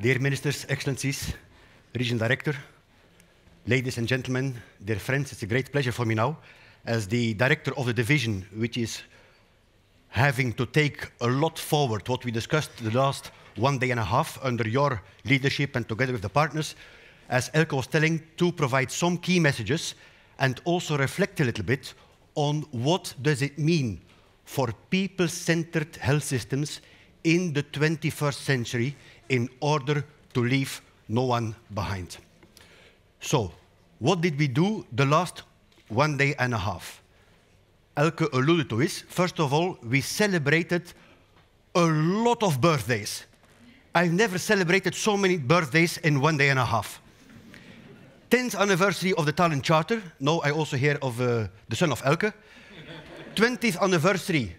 Dear Ministers, Excellencies, Region Director, ladies and gentlemen, dear friends, it's a great pleasure for me now, as the director of the division, which is having to take a lot forward what we discussed the last 1.5 days under your leadership and together with the partners, as Elke was telling, to provide some key messages and also reflect a little bit on what does it mean for people-centered health systems in the 21st century in order to leave no one behind. So, what did we do the last 1.5 days? Elke alluded to is, first of all, we celebrated a lot of birthdays. I've never celebrated so many birthdays in 1.5 days. 10th anniversary of the Tallinn Charter. Now I also hear of the son of Elke. 20th anniversary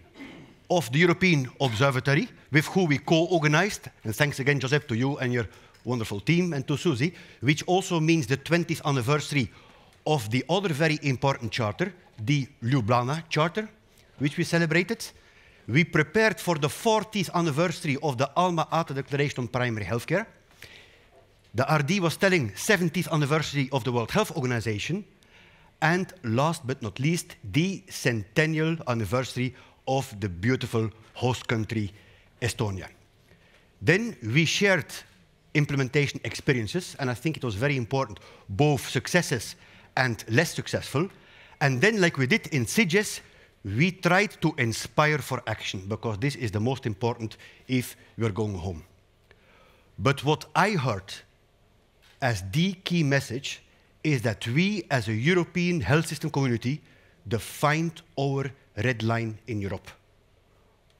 of the European Observatory, with who we co-organized. And thanks again, Josep, to you and your wonderful team, and to Susie, which also means the 20th anniversary of the other very important charter, the Ljubljana Charter, which we celebrated. We prepared for the 40th anniversary of the Alma-Ata Declaration on Primary Healthcare. The RD was telling 70th anniversary of the World Health Organization. And last but not least, the centennial anniversary of the beautiful host country, Estonia. Then we shared implementation experiences, and I think it was very important, both successes and less successful. And then, like we did in CIGES, we tried to inspire for action, because this is the most important if we're going home. But what I heard as the key message is that we, as a European health system community, defined our red line in Europe.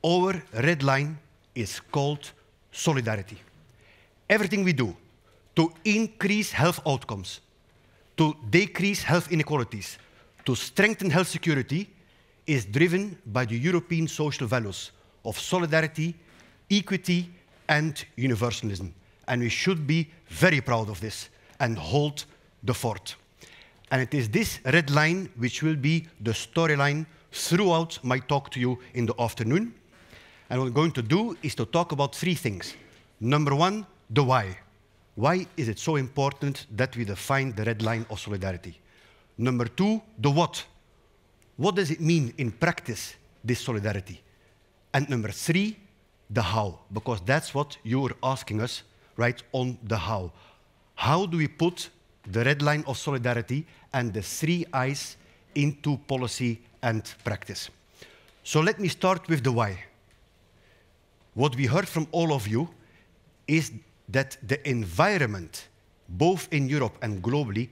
Our red line is called solidarity. Everything we do to increase health outcomes, to decrease health inequalities, to strengthen health security, is driven by the European social values of solidarity, equity, and universalism. And we should be very proud of this and hold the fort. And it is this red line which will be the storyline throughout my talk to you in the afternoon. And what I'm going to do is to talk about three things. Number one, the why. Why is it so important that we define the red line of solidarity? Number two, the what. What does it mean in practice, this solidarity? And number three, the how, because that's what you were asking us, right, on the how. How do we put the red line of solidarity and the three I's into policy and practice? So let me start with the why. What we heard from all of you is that the environment, both in Europe and globally,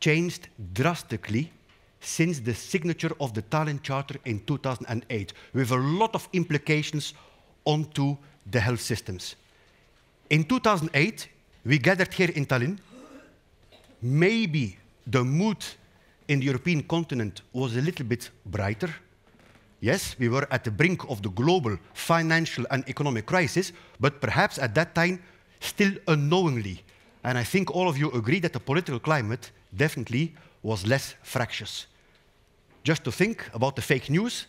changed drastically since the signature of the Tallinn Charter in 2008, with a lot of implications onto the health systems. In 2008, we gathered here in Tallinn. Maybe the mood in the European continent was a little bit brighter. Yes, we were at the brink of the global financial and economic crisis, but perhaps at that time, still unknowingly. And I think all of you agree that the political climate definitely was less fractious. Just to think about the fake news,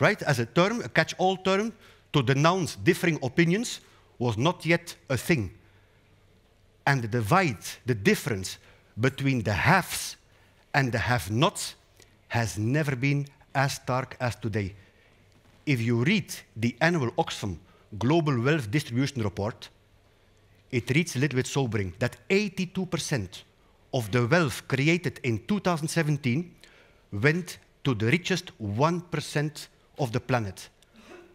right, as a term, a catch-all term, to denounce differing opinions was not yet a thing. And the divide, the difference between the haves and the have-nots has never been as stark as today. If you read the annual Oxfam Global Wealth Distribution Report, it reads a little bit sobering that 82% of the wealth created in 2017 went to the richest 1% of the planet,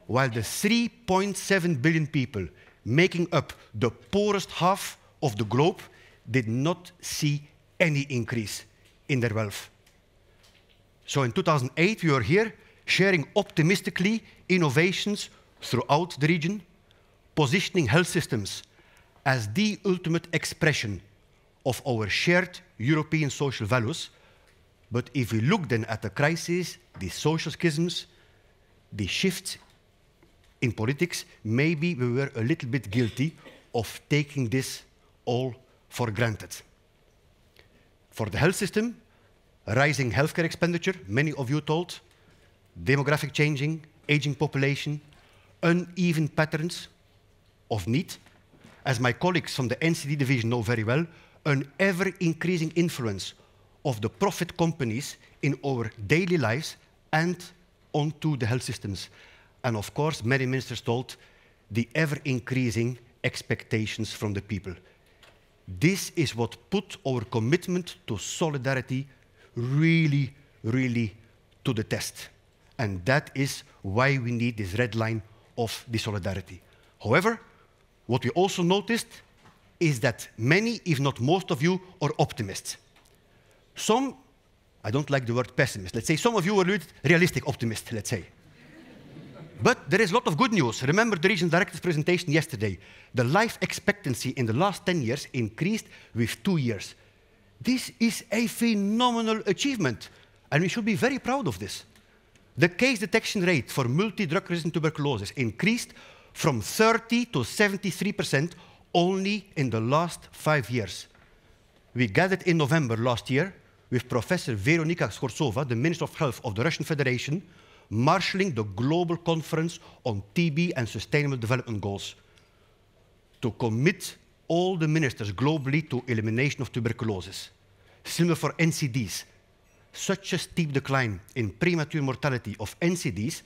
while the 3.7 billion people making up the poorest half of the globe did not see any increase in their wealth. So in 2008, we were here sharing optimistically innovations throughout the region, positioning health systems as the ultimate expression of our shared European social values. But if we look then at the crisis, the social schisms, the shifts in politics, maybe we were a little bit guilty of taking this all for granted. For the health system, rising healthcare expenditure, many of you told, demographic changing, aging population, uneven patterns of need, as my colleagues from the NCD division know very well, an ever-increasing influence of the profit companies in our daily lives and onto the health systems. And of course, many ministers told the ever-increasing expectations from the people. This is what put our commitment to solidarity really, really to the test. And that is why we need this red line of the solidarity. However, what we also noticed is that many, if not most of you, are optimists. Some, I don't like the word pessimist, let's say some of you are realistic optimists, let's say. But there is a lot of good news. Remember the Regional Director's presentation yesterday. The life expectancy in the last 10 years increased with 2 years. This is a phenomenal achievement, and we should be very proud of this. The case detection rate for multi-drug-resistant tuberculosis increased from 30 to 73% only in the last 5 years. We gathered in November last year with Professor Veronika Skorsova, the Minister of Health of the Russian Federation, marshalling the global conference on TB and Sustainable Development Goals to commit all the ministers globally to elimination of tuberculosis. Similar for NCDs. Such a steep decline in premature mortality of NCDs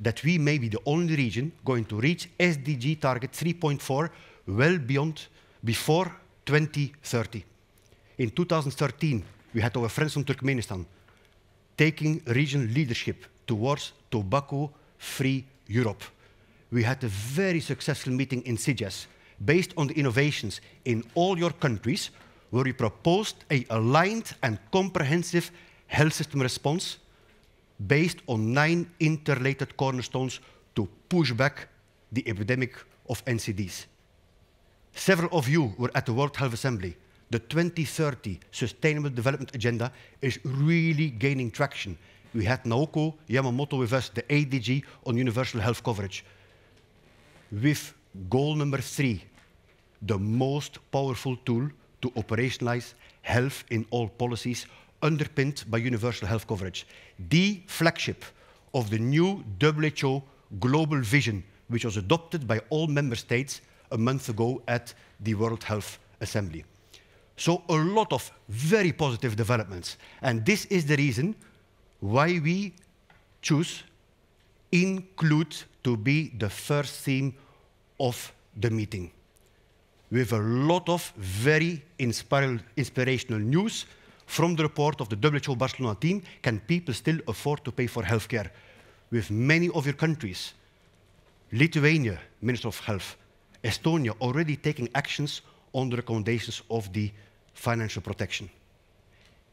that we may be the only region going to reach SDG target 3.4 well beyond before 2030. In 2013, we had our friends from Turkmenistan taking regional leadership towards tobacco-free Europe. We had a very successful meeting in CIGES based on the innovations in all your countries, where we proposed an aligned and comprehensive health system response based on 9 interrelated cornerstones to push back the epidemic of NCDs. Several of you were at the World Health Assembly. The 2030 Sustainable Development Agenda is really gaining traction. We had Naoko Yamamoto with us, the ADG on universal health coverage. With goal number 3, the most powerful tool to operationalize health in all policies, underpinned by universal health coverage. The flagship of the new WHO Global Vision, which was adopted by all member states a month ago at the World Health Assembly. So a lot of very positive developments. And this is the reason why we choose include to be the first theme of the meeting, with a lot of very inspirational news from the report of the WHO Barcelona team. Can people still afford to pay for healthcare? With many of your countries, Lithuania, Minister of Health, Estonia, already taking actions on the recommendations of the financial protection.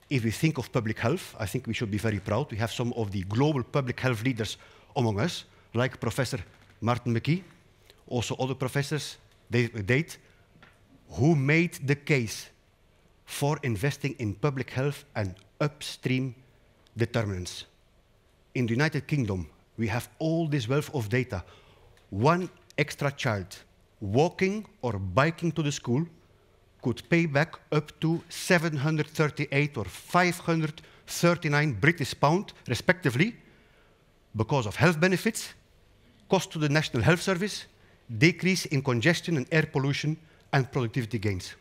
If we think of public health, I think we should be very proud. We have some of the global public health leaders among us, like Professor Martin McKee, also other professors, who made the case for investing in public health and upstream determinants. In the United Kingdom, we have all this wealth of data. One extra child walking or biking to the school could pay back up to 738 or 539 British pound, respectively, because of health benefits, cost to the National Health Service, decrease in congestion and air pollution, and productivity gains.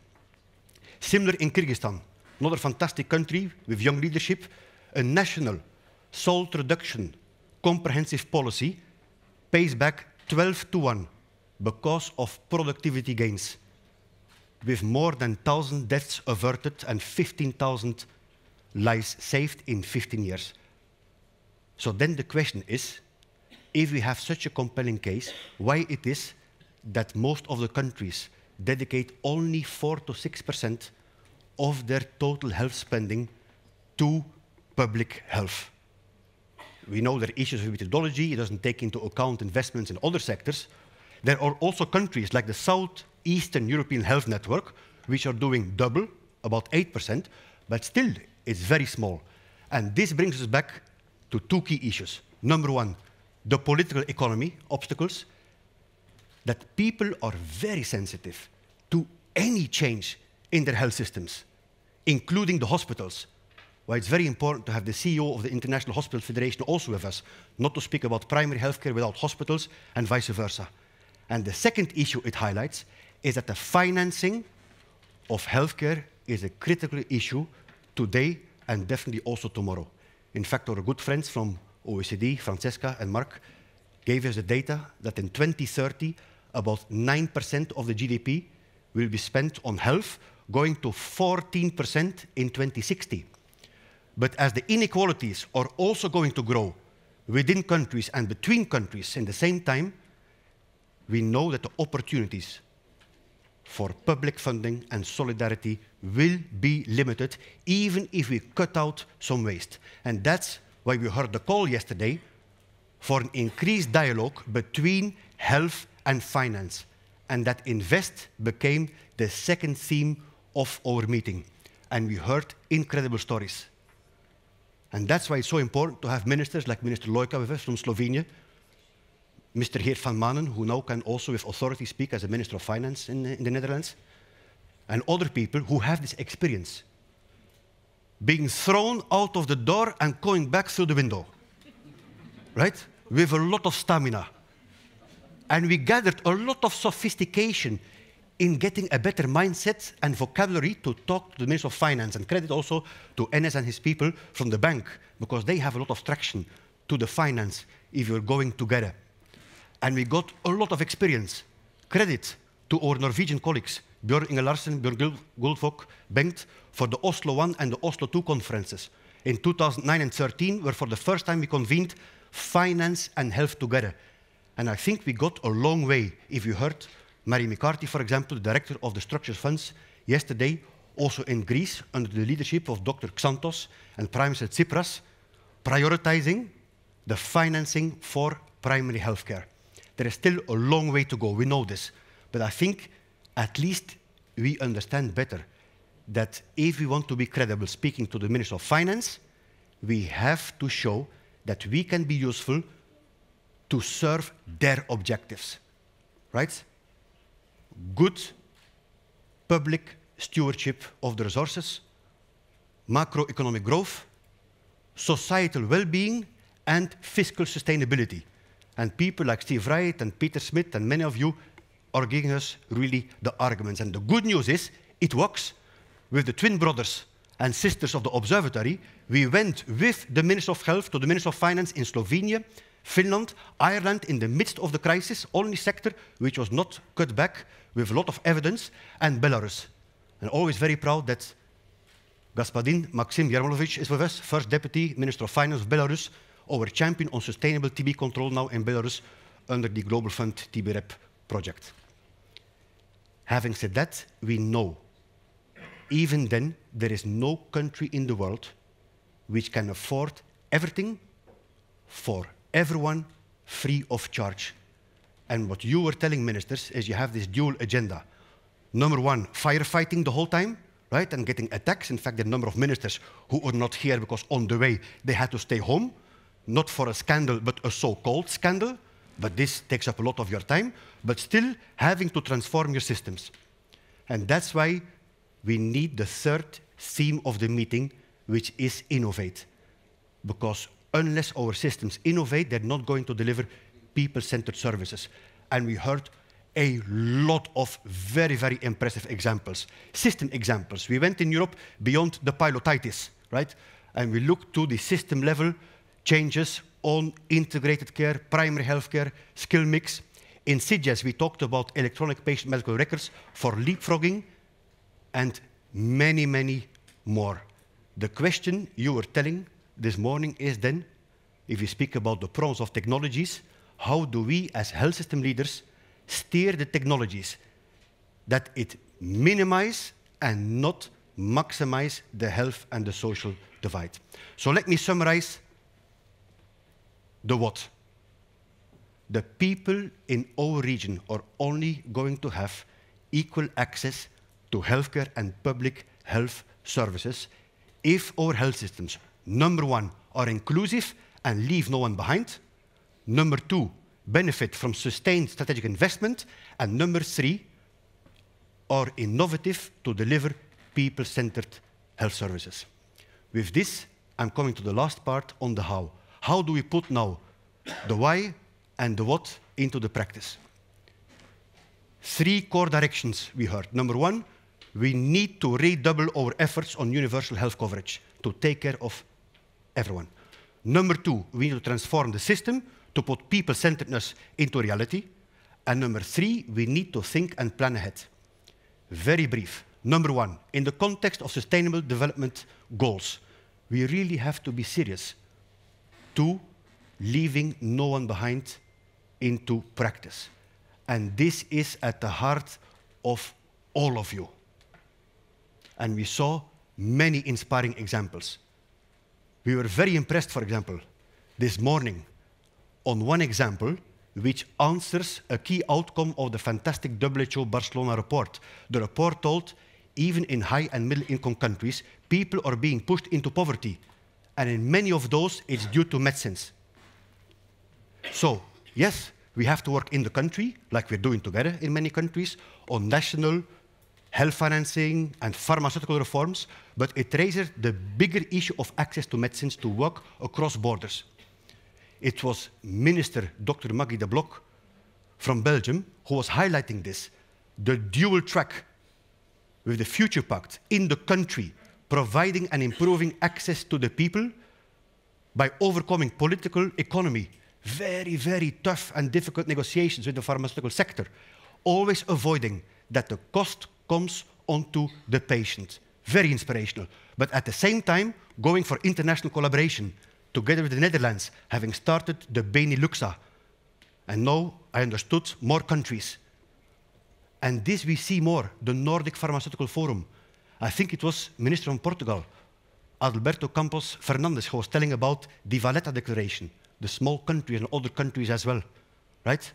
Similar in Kyrgyzstan, another fantastic country with young leadership, a national salt reduction comprehensive policy pays back 12-to-1 because of productivity gains, with more than 1,000 deaths averted and 15,000 lives saved in 15 years. So then the question is, if we have such a compelling case, why it is that most of the countries dedicate only 4 to 6% of their total health spending to public health? We know there are issues with methodology. It doesn't take into account investments in other sectors. There are also countries like the South Eastern European Health Network, which are doing double, about 8%, but still it's very small. And this brings us back to 2 key issues. Number 1, the political economy obstacles, that people are very sensitive to any change in their health systems, including the hospitals. Why it's very important to have the CEO of the International Hospital Federation also with us, not to speak about primary healthcare without hospitals and vice versa. And the second issue it highlights is that the financing of healthcare is a critical issue today and definitely also tomorrow. In fact, our good friends from OECD, Francesca and Mark, gave us the data that in 2030, about 9% of the GDP will be spent on health, going to 14% in 2060. But as the inequalities are also going to grow within countries and between countries in the same time, we know that the opportunities for public funding and solidarity will be limited, even if we cut out some waste. And that's why we heard the call yesterday for an increased dialogue between health and finance. And that invest became the second theme of our meeting. And we heard incredible stories. And that's why it's so important to have ministers like Minister Lojka with us from Slovenia, Mr. Geert van Manen, who now can also with authority speak as a Minister of Finance in the Netherlands, and other people who have this experience. Being thrown out of the door and going back through the window, right? With a lot of stamina. And we gathered a lot of sophistication in getting a better mindset and vocabulary to talk to the Minister of Finance, and credit also to Enes and his people from the bank, because they have a lot of traction to the finance if you're going together. And we got a lot of experience. Credit to our Norwegian colleagues, Björn Inge Larsson, Björn Bengt, for the Oslo One and the Oslo Two conferences. In 2009 and 2013, where for the first time we convened finance and health together. And I think we got a long way. If you heard Mary McCarthy, for example, the director of the Structural Funds, yesterday, also in Greece, under the leadership of Dr. Xantos and Prime Minister Tsipras, prioritizing the financing for primary healthcare. There is still a long way to go, we know this. But I think at least we understand better that if we want to be credible speaking to the Minister of Finance, we have to show that we can be useful to serve their objectives, right? Good public stewardship of the resources, macroeconomic growth, societal well-being, and fiscal sustainability. And people like Steve Wright and Peter Smith and many of you are giving us really the arguments. And the good news is it works. With the twin brothers and sisters of the observatory, we went with the Minister of Health to the Minister of Finance in Slovenia, Finland, Ireland, in the midst of the crisis, only sector which was not cut back with a lot of evidence, and Belarus. And always very proud that Gaspardin Maxim Yermolovich is with us, first Deputy Minister of Finance of Belarus, our champion on sustainable TB control now in Belarus under the Global Fund TBREP project. Having said that, we know, even then, there is no country in the world which can afford everything for everyone free of charge. And what you were telling ministers is you have this dual agenda. Number one, firefighting the whole time, right? And getting attacks. In fact, the number of ministers who are not here because on the way they had to stay home. Not for a scandal, but a so-called scandal. But this takes up a lot of your time. But still having to transform your systems. And that's why we need the third theme of the meeting, which is innovate. Because unless our systems innovate, they're not going to deliver people-centered services. And we heard a lot of very, very impressive examples, system examples. We went in Europe beyond the pilotitis, right? And we looked to the system-level changes on integrated care, primary health care, skill mix. In CGS, we talked about electronic patient medical records for leapfrogging and many, many more. The question you were telling this morning is then, if we speak about the problems of technologies, how do we as health system leaders steer the technologies that it minimize and not maximize the health and the social divide? So let me summarize the what. The people in our region are only going to have equal access to healthcare and public health services if our health systems, number one, are inclusive and leave no one behind, number two, benefit from sustained strategic investment, and number three, are innovative to deliver people-centered health services. With this, I'm coming to the last part on the how. How do we put now the why and the what into the practice? Three core directions we heard. Number one, we need to redouble our efforts on universal health coverage to take care of everyone. Number two, we need to transform the system to put people-centeredness into reality. And number three, we need to think and plan ahead. Very brief. Number one, in the context of Sustainable Development Goals, we really have to be serious to leaving no one behind into practice. And this is at the heart of all of you. And we saw many inspiring examples. We were very impressed, for example, this morning on one example which answers a key outcome of the fantastic WHO Barcelona report. The report told even in high and middle-income countries, people are being pushed into poverty. And in many of those, it's due to medicines. So, yes, we have to work in the country, like we're doing together in many countries, on national health financing and pharmaceutical reforms, but it raises the bigger issue of access to medicines to work across borders. It was Minister Dr. Maggie de Blok from Belgium who was highlighting this, the dual track with the Future Pact in the country, providing and improving access to the people by overcoming political economy. Very, very tough and difficult negotiations with the pharmaceutical sector, always avoiding that the cost comes onto the patient. Very inspirational. But at the same time, going for international collaboration, together with the Netherlands, having started the Beneluxa. And now I understood more countries. And this we see more, the Nordic Pharmaceutical Forum. I think it was Minister from Portugal, Alberto Campos Fernandes, who was telling about the Valletta Declaration, the small countries and other countries as well, right?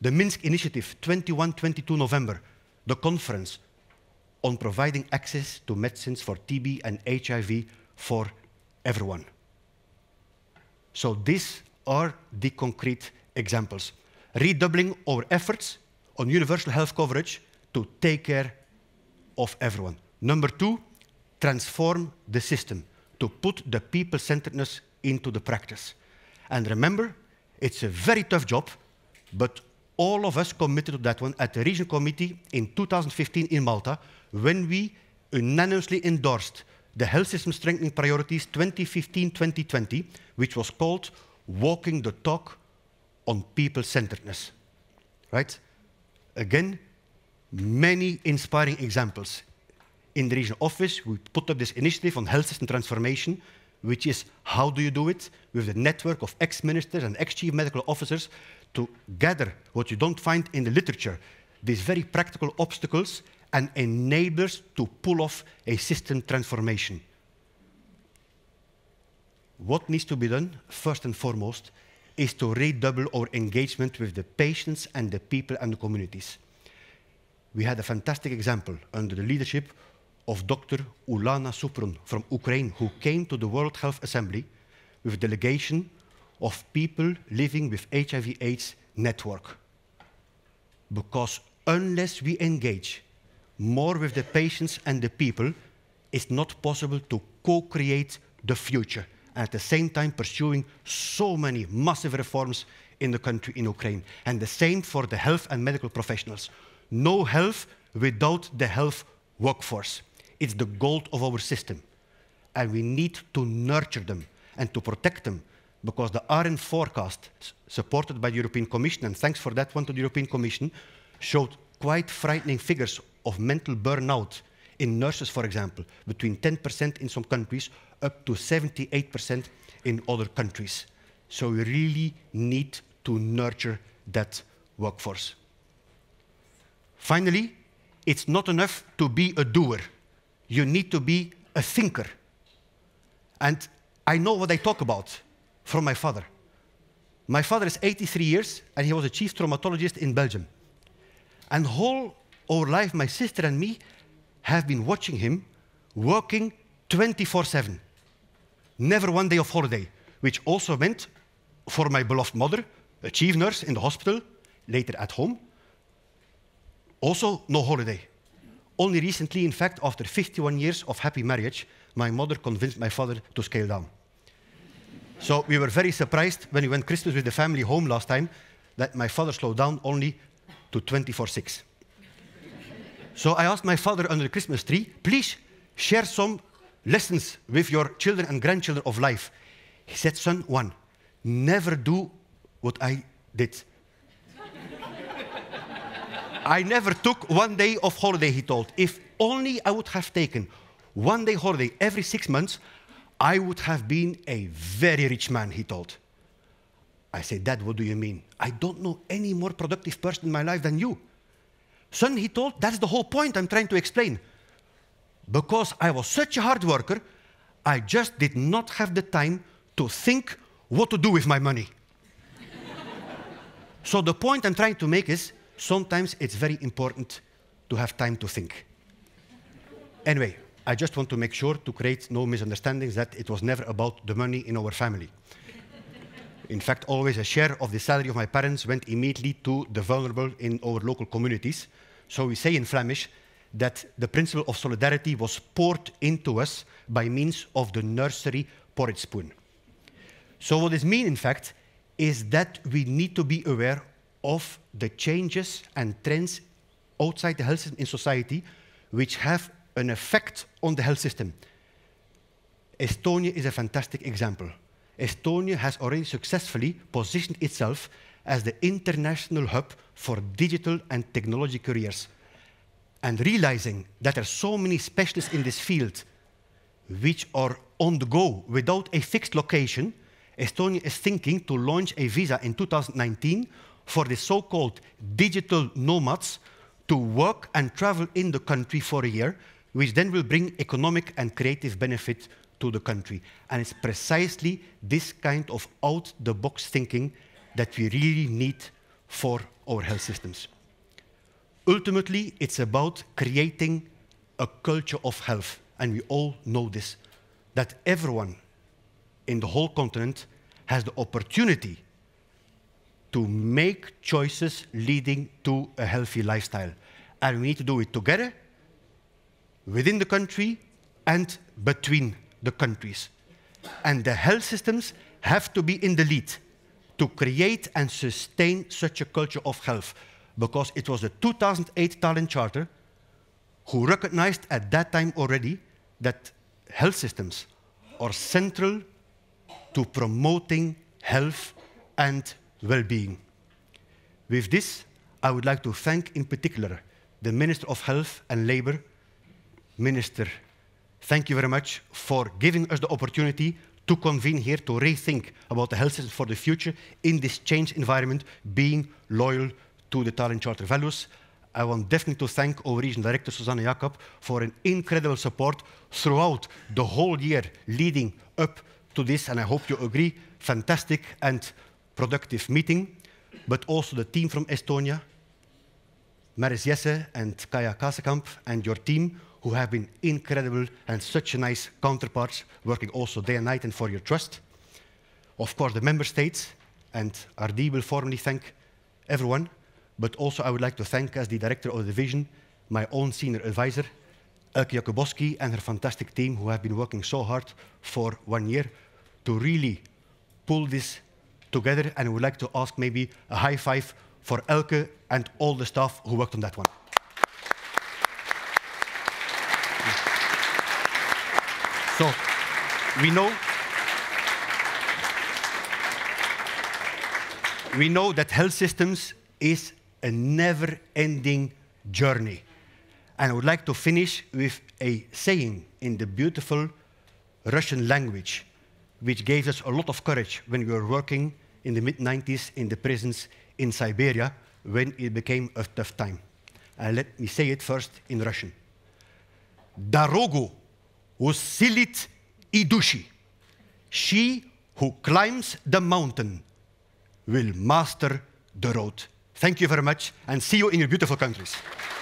The Minsk Initiative, 21-22 November, the conference on providing access to medicines for TB and HIV for everyone. So these are the concrete examples. Redoubling our efforts on universal health coverage to take care of everyone. Number two, transform the system to put the people-centeredness into the practice. And remember, it's a very tough job, but all of us committed to that one at the Regional Committee in 2015 in Malta, when we unanimously endorsed the Health System Strengthening Priorities 2015-2020, which was called Walking the Talk on People-Centeredness. Right? Again, many inspiring examples. In the Regional Office, we put up this initiative on health system transformation, which is how do you do it with a network of ex-ministers and ex-chief medical officers to gather what you don't find in the literature, these very practical obstacles and enablers to pull off a system transformation. What needs to be done, first and foremost, is to redouble our engagement with the patients and the people and the communities. We had a fantastic example under the leadership of Dr. Ulana Suprun from Ukraine, who came to the World Health Assembly with a delegation of people living with HIV/AIDS network. Because unless we engage more with the patients and the people, it's not possible to co-create the future, and at the same time pursuing so many massive reforms in the country, in Ukraine. And the same for the health and medical professionals. No health without the health workforce. It's the gold of our system, and we need to nurture them and to protect them, because the RN forecast, supported by the European Commission, and thanks for that one to the European Commission, showed quite frightening figures of mental burnout in nurses, for example, between 10% in some countries, up to 78% in other countries. So we really need to nurture that workforce. Finally, it's not enough to be a doer. You need to be a thinker. And I know what I talk about from my father. My father is 83 years, and he was a chief traumatologist in Belgium. And whole our life, my sister and me have been watching him working 24/7. Never one day of holiday, which also meant for my beloved mother, a chief nurse in the hospital, later at home, also no holiday. Only recently, in fact, after 51 years of happy marriage, my mother convinced my father to scale down. So we were very surprised when we went Christmas with the family home last time that my father slowed down only to 24/6. So I asked my father under the Christmas tree, please share some lessons with your children and grandchildren of life. He said, son, one, never do what I did. I never took one day of holiday, he told. If only I would have taken one day holiday every 6 months, I would have been a very rich man, he told. I said, Dad, what do you mean? I don't know any more productive person in my life than you. Son, he told, that's the whole point I'm trying to explain. Because I was such a hard worker, I just did not have the time to think what to do with my money. So the point I'm trying to make is, sometimes it's very important to have time to think. Anyway, I just want to make sure to create no misunderstandings that it was never about the money in our family. In fact, always a share of the salary of my parents went immediately to the vulnerable in our local communities. So we say in Flemish that the principle of solidarity was poured into us by means of the nursery porridge spoon. So what this means, in fact, is that we need to be aware of the changes and trends outside the health system in society which have an effect on the health system. Estonia is a fantastic example. Estonia has already successfully positioned itself as the international hub for digital and technology careers. And realizing that there are so many specialists in this field which are on the go without a fixed location, Estonia is thinking to launch a visa in 2019 for the so-called digital nomads to work and travel in the country for a year, which then will bring economic and creative benefit to the country. And it's precisely this kind of out-the-box thinking that we really need for our health systems. Ultimately, it's about creating a culture of health. And we all know this, that everyone in the whole continent has the opportunity to make choices leading to a healthy lifestyle. And we need to do it together, within the country, and between the countries. And the health systems have to be in the lead to create and sustain such a culture of health, because it was the 2008 Tallinn Charter who recognized at that time already that health systems are central to promoting health and well-being. With this, I would like to thank in particular the Minister of Health and Labour, Minister, thank you very much for giving us the opportunity to convene here to rethink about the health system for the future in this changed environment, being loyal to the Tallinn Charter values. I want definitely to thank our Regional Director, Susanne Jacob, for an incredible support throughout the whole year leading up to this, and I hope you agree, fantastic and productive meeting, but also the team from Estonia, Maris Jesse and Kaja Kasekamp, and your team, who have been incredible and such a nice counterparts, working also day and night, and for your trust. Of course, the member states, and RD will formally thank everyone, but also I would like to thank, as the director of the division, my own senior advisor, Elke Jakubowski, and her fantastic team who have been working so hard for 1 year to really pull this together, and I would like to ask maybe a high five for Elke and all the staff who worked on that one. So, we know that health systems is a never-ending journey. And I would like to finish with a saying in the beautiful Russian language, which gave us a lot of courage when we were working in the mid-90s in the prisons in Siberia, when it became a tough time. And let me say it first in Russian. Дорогу усилит идущий. She who climbs the mountain will master the road. Thank you very much, and see you in your beautiful countries.